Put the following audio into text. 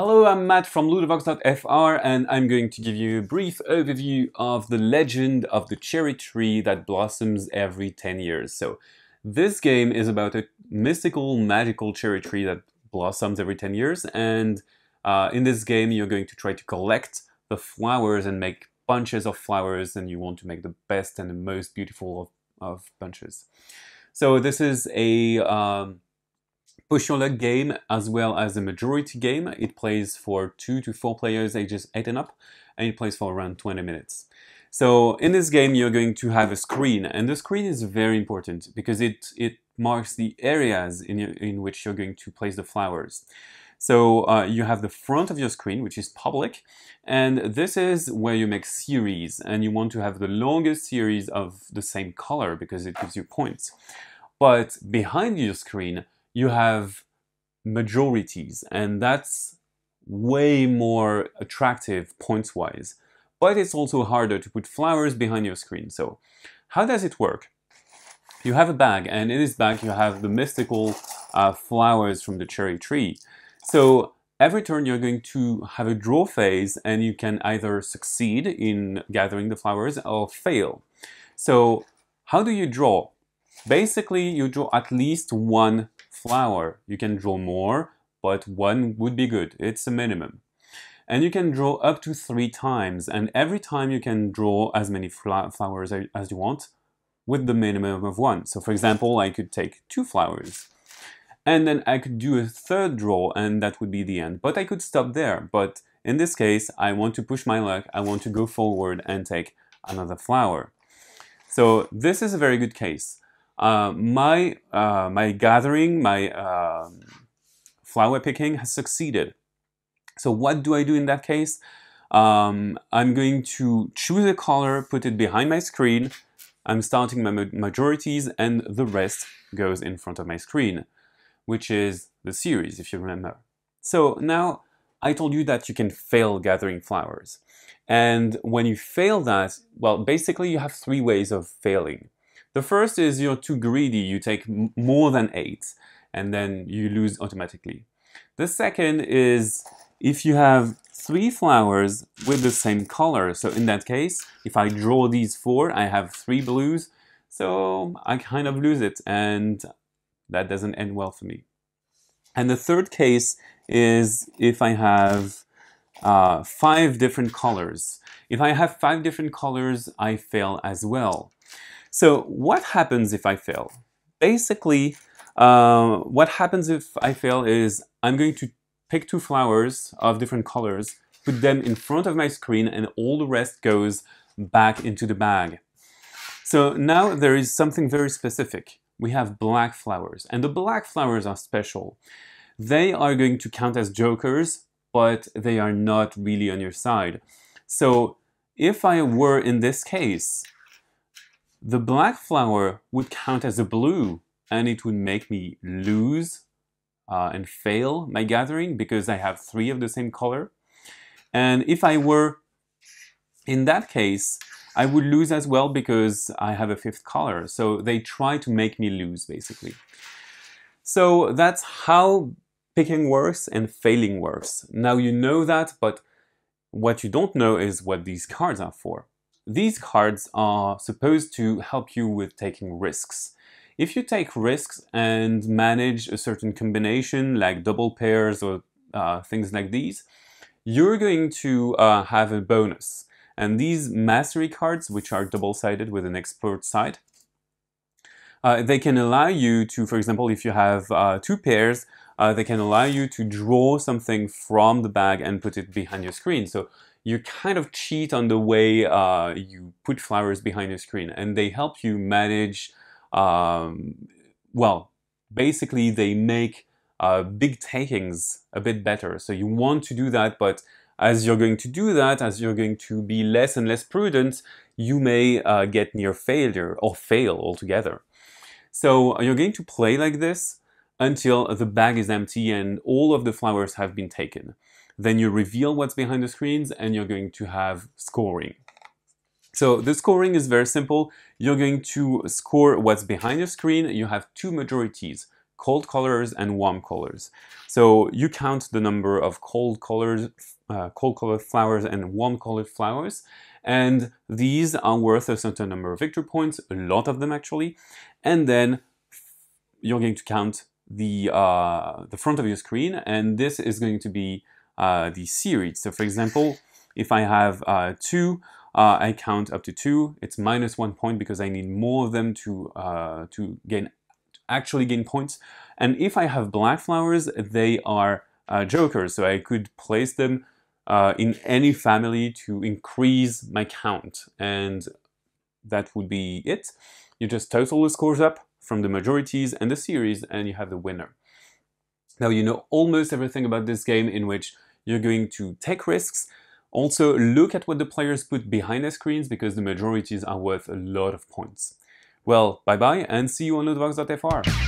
Hello, I'm Matt from ludovox.fr and I'm going to give you a brief overview of the legend of the cherry tree that blossoms every 10 years. So this game is about a mystical, magical cherry tree that blossoms every 10 years, and in this game you're going to try to collect the flowers and make bunches of flowers, and you want to make the best and the most beautiful of bunches. So this is a push your luck game as well as a majority game. It plays for 2 to 4 players ages 8 and up, and it plays for around 20 minutes. So in this game you're going to have a screen, and the screen is very important because it marks the areas in which you're going to place the flowers. So you have the front of your screen, which is public, and this is where you make series, and you want to have the longest series of the same color because it gives you points. But behind your screen you have majorities, and that's way more attractive points-wise. But it's also harder to put flowers behind your screen. So how does it work? You have a bag, and in this bag you have the mystical flowers from the cherry tree. So every turn you're going to have a draw phase, and you can either succeed in gathering the flowers or fail. So how do you draw? Basically, you draw at least one flower. You can draw more, but one would be good. It's a minimum. And you can draw up to 3 times, and every time you can draw as many flowers as you want with the minimum of 1. So for example, I could take 2 flowers, and then I could do a 3rd draw, and that would be the end. But I could stop there. But in this case, I want to push my luck. I want to go forward and take another flower. So this is a very good case. My flower picking has succeeded. So what do I do in that case? I'm going to choose a color, put it behind my screen. I'm starting my majorities, and the rest goes in front of my screen, which is the series, if you remember. So now I told you that you can fail gathering flowers. And when you fail that, well, basically you have 3 ways of failing. The first is you're too greedy, you take more than 8, and then you lose automatically. The second is if you have 3 flowers with the same color. So in that case, if I draw these 4, I have 3 blues, so I kind of lose it, and that doesn't end well for me. And the third case is if I have 5 different colors. If I have 5 different colors, I fail as well. So what happens if I fail? Basically, what happens if I fail is I'm going to pick 2 flowers of different colors, put them in front of my screen, and all the rest goes back into the bag. So now there is something very specific. We have black flowers, and the black flowers are special. They are going to count as jokers, but they are not really on your side. So if I were in this case, the black flower would count as a blue, and it would make me lose and fail my gathering because I have 3 of the same color. And if I were in that case, I would lose as well because I have a 5th color. So they try to make me lose, basically. So that's how picking works and failing works. Now you know that, but what you don't know is what these cards are for. These cards are supposed to help you with taking risks. If you take risks and manage a certain combination, like double pairs or things like these, you're going to have a bonus. And these mastery cards, which are double-sided with an expert side, they can allow you to, for example, if you have 2 pairs, they can allow you to draw something from the bag and put it behind your screen. So you kind of cheat on the way you put flowers behind your screen, and they help you manage, well, basically they make big takings a bit better. So you want to do that, but as you're going to do that, as you're going to be less and less prudent, you may get near failure or fail altogether. So you're going to play like this until the bag is empty and all of the flowers have been taken. Then you reveal what's behind the screens, and you're going to have scoring. So the scoring is very simple. You're going to score what's behind your screen. You have 2 majorities, cold callers and warm callers. So you count the number of cold-colored flowers and warm-colored flowers, and these are worth a certain number of victory points, a lot of them actually, and then you're going to count the front of your screen, and this is going to be the series. So for example, if I have two, I count up to two. It's -1 point because I need more of them to actually gain points. And if I have black flowers, they are jokers, so I could place them in any family to increase my count, and that would be it. You just total the scores up from the majorities and the series, and you have the winner. Now you know almost everything about this game, in which you're going to take risks. Also, look at what the players put behind their screens, because the majorities are worth a lot of points. Well, bye-bye, and see you on ludovox.fr.